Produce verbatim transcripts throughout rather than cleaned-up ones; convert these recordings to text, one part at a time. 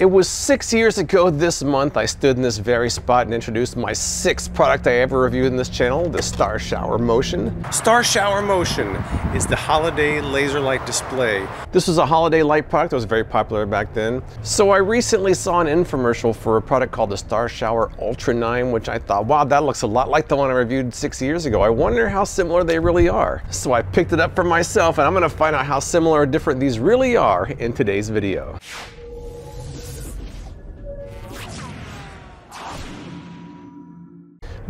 It was six years ago this month I stood in this very spot and introduced my sixth product I ever reviewed in this channel, the Star Shower Motion. Star Shower Motion is the holiday laser light display. This was a holiday light product that was very popular back then. So I recently saw an infomercial for a product called the Star Shower Ultra nine, which I thought, wow, that looks a lot like the one I reviewed six years ago. I wonder how similar they really are. So I picked it up for myself and I'm gonna find out how similar or different these really are in today's video.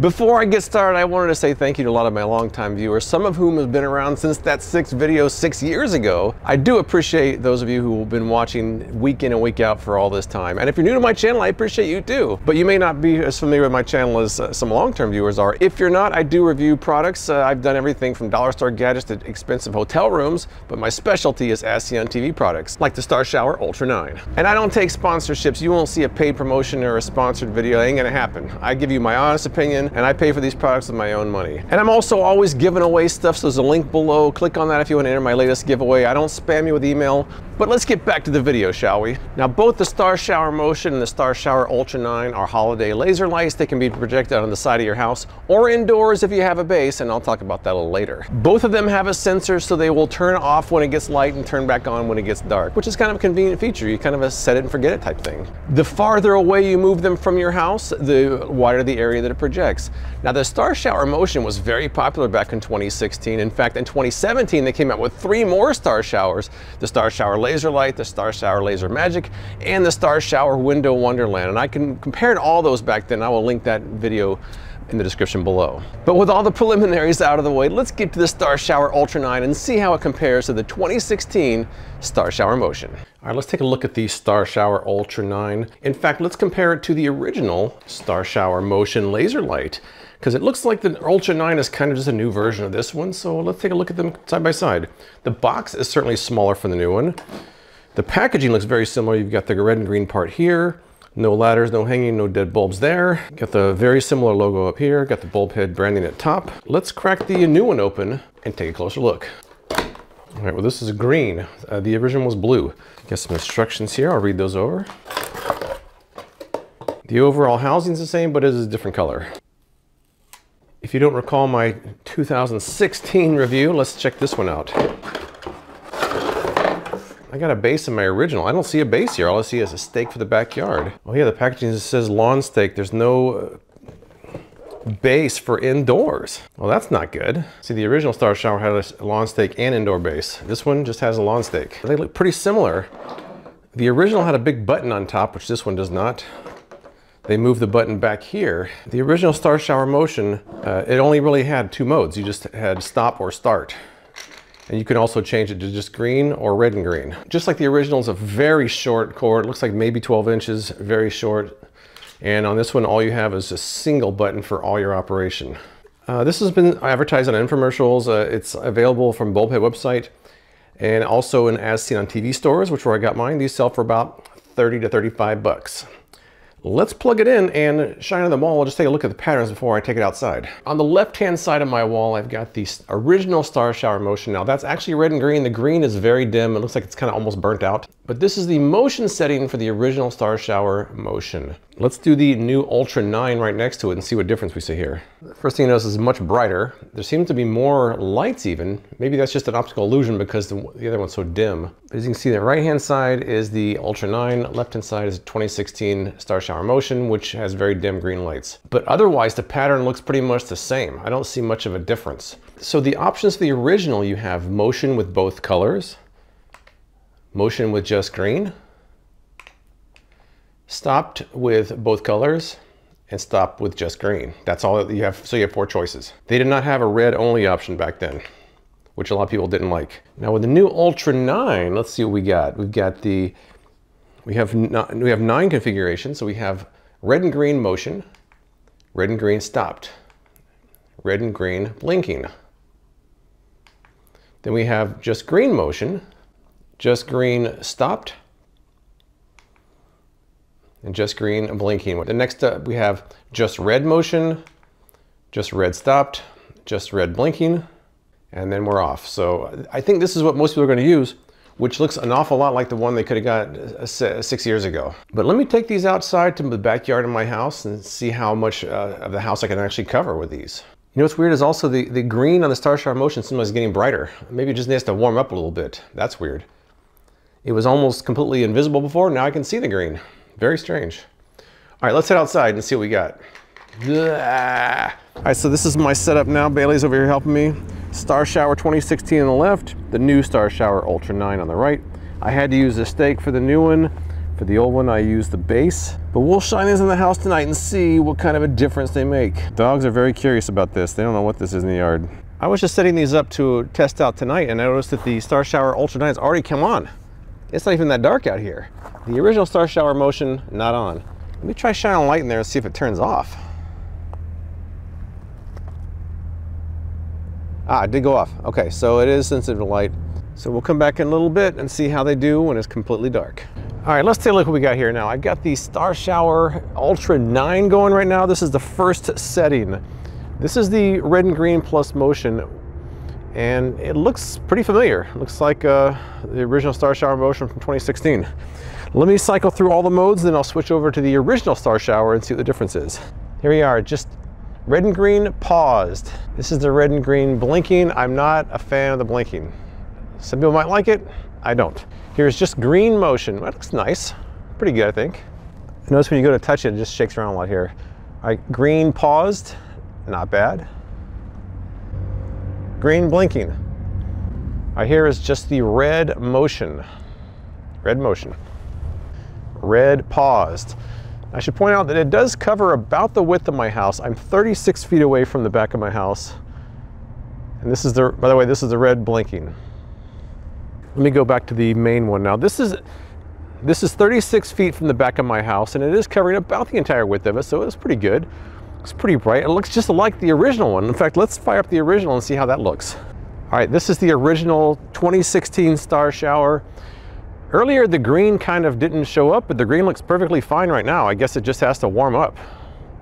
Before I get started, I wanted to say thank you to a lot of my longtime viewers, some of whom have been around since that sixth video six years ago. I do appreciate those of you who have been watching week in and week out for all this time. And if you're new to my channel, I appreciate you too. But you may not be as familiar with my channel as uh, some long-term viewers are. If you're not, I do review products. Uh, I've done everything from dollar store gadgets to expensive hotel rooms, but my specialty is ASEAN T V products, like the Star Shower Ultra nine. And I don't take sponsorships. You won't see a paid promotion or a sponsored video. It ain't gonna happen. I give you my honest opinion, and I pay for these products with my own money. And I'm also always giving away stuff, so there's a link below. Click on that if you want to enter my latest giveaway. I don't spam you with email. But let's get back to the video, shall we? Now, both the Star Shower Motion and the Star Shower Ultra nine are holiday laser lights. They can be projected on the side of your house or indoors if you have a base, and I'll talk about that a little later. Both of them have a sensor, so they will turn off when it gets light and turn back on when it gets dark, which is kind of a convenient feature. You kind of a set it and forget it type thing. The farther away you move them from your house, the wider the area that it projects. Now, the Star Shower Motion was very popular back in twenty sixteen. In fact, in twenty seventeen, they came out with three more Star Showers. The Star Shower Laser Light, the Star Shower Laser Magic, and the Star Shower Window Wonderland. And I can compare all those back then. I will link that video in the description below. But with all the preliminaries out of the way, let's get to the Star Shower Ultra nine and see how it compares to the twenty sixteen Star Shower Motion. All right, let's take a look at the Star Shower Ultra nine. In fact, let's compare it to the original Star Shower Motion Laser Light, because it looks like the Ultra nine is kind of just a new version of this one. So let's take a look at them side by side. The box is certainly smaller for the new one. The packaging looks very similar. You've got the red and green part here. No ladders, no hanging, no dead bulbs there. Got the very similar logo up here. Got the Bulbhead branding at top. Let's crack the new one open and take a closer look. All right, well, this is green. Uh, the original was blue. Got some instructions here. I'll read those over. The overall housing is the same, but it is a different color. If you don't recall my two thousand sixteen review, let's check this one out. I got a base in my original. I don't see a base here. All I see is a stake for the backyard. Oh yeah, the packaging says lawn stake. There's no base for indoors. Well, that's not good. See, the original Star Shower had a lawn stake and indoor base. This one just has a lawn stake. They look pretty similar. The original had a big button on top, which this one does not. They moved the button back here. The original Star Shower Motion, uh, it only really had two modes. You just had stop or start. And you can also change it to just green or red and green. Just like the original, is a very short cord. It looks like maybe twelve inches, very short. And on this one, all you have is a single button for all your operation. Uh, this has been advertised on infomercials. Uh, it's available from Bulbhead website and also in As Seen on T V stores, which where I got mine. These sell for about thirty to thirty-five bucks. Let's plug it in and shine on the wall. I'll just take a look at the patterns before I take it outside. On the left-hand side of my wall, I've got the original Star Shower Motion. Now that's actually red and green. The green is very dim. It looks like it's kind of almost burnt out. But this is the motion setting for the original Star Shower Motion. Let's do the new Ultra nine right next to it and see what difference we see here. First thing you notice is much brighter. There seems to be more lights even. Maybe that's just an optical illusion because the, the other one's so dim. But as you can see, the right-hand side is the Ultra nine. Left-hand side is twenty sixteen Star Shower Motion, which has very dim green lights. But otherwise, the pattern looks pretty much the same. I don't see much of a difference. So the options for the original, you have motion with both colors, motion with just green, stopped with both colors, and stopped with just green. That's all that you have, so you have four choices. They did not have a red only option back then, which a lot of people didn't like. Now with the new Ultra nine, let's see what we got. We've got the, we have, not, we have nine configurations. So we have red and green motion, red and green stopped, red and green blinking. Then we have just green motion, just green stopped, and just green blinking. The next up, we have just red motion, just red stopped, just red blinking, and then we're off. So I think this is what most people are gonna use. which looks an awful lot like the one they could have got six years ago. But let me take these outside to the backyard of my house and see how much uh, of the house I can actually cover with these. You know what's weird is also the, the green on the Star Shower Motion sometimes getting brighter. Maybe it just needs to warm up a little bit. That's weird. It was almost completely invisible before, now I can see the green. Very strange. All right, let's head outside and see what we got. Blah. All right, so this is my setup now. Bailey's over here helping me. Star Shower twenty sixteen on the left, the new Star Shower Ultra nine on the right. I had to use a stake for the new one. For the old one, I used the base. But we'll shine these in the house tonight and see what kind of a difference they make. Dogs are very curious about this. They don't know what this is in the yard. I was just setting these up to test out tonight and I noticed that the Star Shower Ultra nine's already come on. It's not even that dark out here. The original Star Shower Motion, not on. Let me try shining a light in there and see if it turns off. Ah, it did go off. Okay, so it is sensitive to light. So we'll come back in a little bit and see how they do when it's completely dark. All right, let's take a look what we got here now. I've got the Star Shower Ultra nine going right now. This is the first setting. This is the red and green plus motion, and it looks pretty familiar. It looks like uh, the original Star Shower Motion from twenty sixteen. Let me cycle through all the modes, then I'll switch over to the original Star Shower and see what the difference is. Here we are, just red and green paused. This is the red and green blinking. I'm not a fan of the blinking. Some people might like it, I don't. Here's just green motion. That looks nice, pretty good I think. Notice when you go to touch it, it just shakes around a lot here. All right, green paused, not bad. Green blinking. All right, here is just the red motion. Red motion. Red paused. I should point out that it does cover about the width of my house. I'm thirty-six feet away from the back of my house. And this is the, by the way, this is the red blinking. Let me go back to the main one now. This is, this is thirty-six feet from the back of my house and it is covering about the entire width of it, so it's pretty good. It's pretty bright. It looks just like the original one. In fact, let's fire up the original and see how that looks. All right, this is the original twenty sixteen Star Shower. Earlier, the green kind of didn't show up, but the green looks perfectly fine right now. I guess it just has to warm up.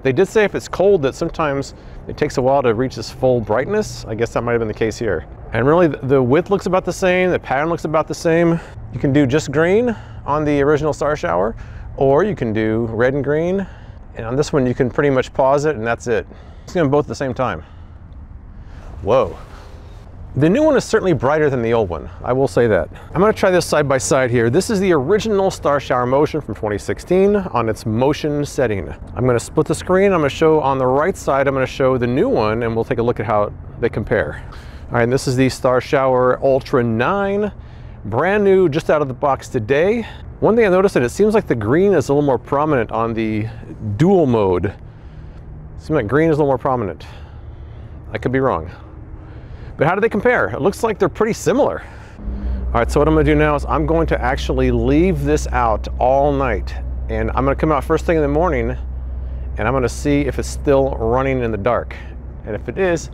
They did say if it's cold that sometimes it takes a while to reach its full brightness. I guess that might have been the case here. And really, the width looks about the same, the pattern looks about the same. You can do just green on the original Star Shower, or you can do red and green. And on this one, you can pretty much pause it and that's it. It's doing both at the same time. Whoa. The new one is certainly brighter than the old one, I will say that. I'm gonna try this side by side here. This is the original Star Shower Motion from twenty sixteen on its motion setting. I'm gonna split the screen, I'm gonna show on the right side, I'm gonna show the new one and we'll take a look at how they compare. All right, and this is the Star Shower Ultra nine, brand new, just out of the box today. One thing I noticed that it seems like the green is a little more prominent on the dual mode. It seems like green is a little more prominent. I could be wrong. But how do they compare? It looks like they're pretty similar. All right, so what I'm gonna do now is I'm going to actually leave this out all night and I'm gonna come out first thing in the morning and I'm gonna see if it's still running in the dark. And if it is,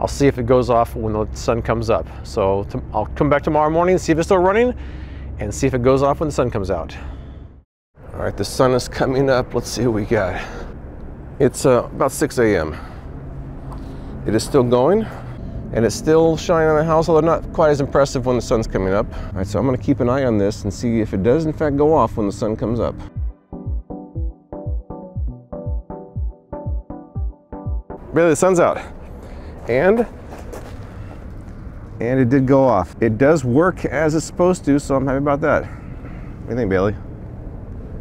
I'll see if it goes off when the sun comes up. So I'll come back tomorrow morning and see if it's still running and see if it goes off when the sun comes out. All right, the sun is coming up. Let's see what we got. It's uh, about six A M It is still going. And it's still shining on the house, although not quite as impressive when the sun's coming up. All right, so I'm gonna keep an eye on this and see if it does in fact go off when the sun comes up. Really, the sun's out. And, and it did go off. It does work as it's supposed to, so I'm happy about that. What do you think, Bailey?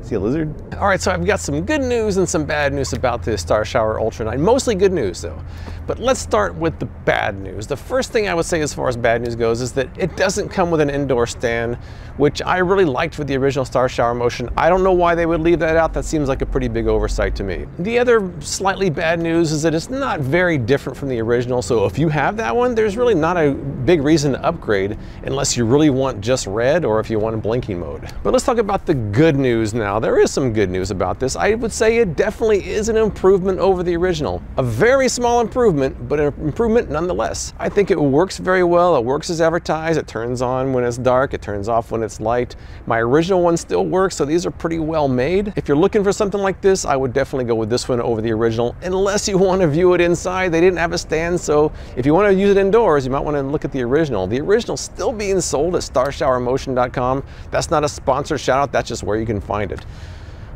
See a lizard? All right, so I've got some good news and some bad news about this Star Shower Ultra nine. Mostly good news though. But let's start with the bad news. The first thing I would say as far as bad news goes is that it doesn't come with an indoor stand, which I really liked with the original Star Shower Motion. I don't know why they would leave that out. That seems like a pretty big oversight to me. The other slightly bad news is that it's not very different from the original. So if you have that one, there's really not a big reason to upgrade unless you really want just red or if you want a blinking mode. But let's talk about the good news now. there is some good news about this. I would say it definitely is an improvement over the original. A very small improvement, but an improvement nonetheless. I think it works very well. It works as advertised. It turns on when it's dark. It turns off when it's light. My original one still works, so these are pretty well made. If you're looking for something like this, I would definitely go with this one over the original, unless you want to view it inside. They didn't have a stand, so if you want to use it indoors, you might want to look at the original. The original's still being sold at Star Shower Motion dot com. That's not a sponsor shout out, that's just where you can find it.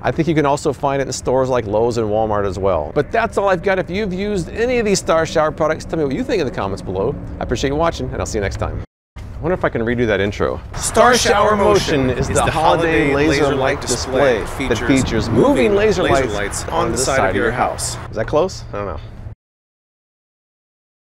I think you can also find it in stores like Lowe's and Walmart as well. But that's all I've got. If you've used any of these Star Shower products, tell me what you think in the comments below. I appreciate you watching, and I'll see you next time. I wonder if I can redo that intro. Star Shower Motion is, is the, the holiday laser, laser light display, display that features moving laser, laser lights, lights on the side, side of your house. Is that close? I don't know.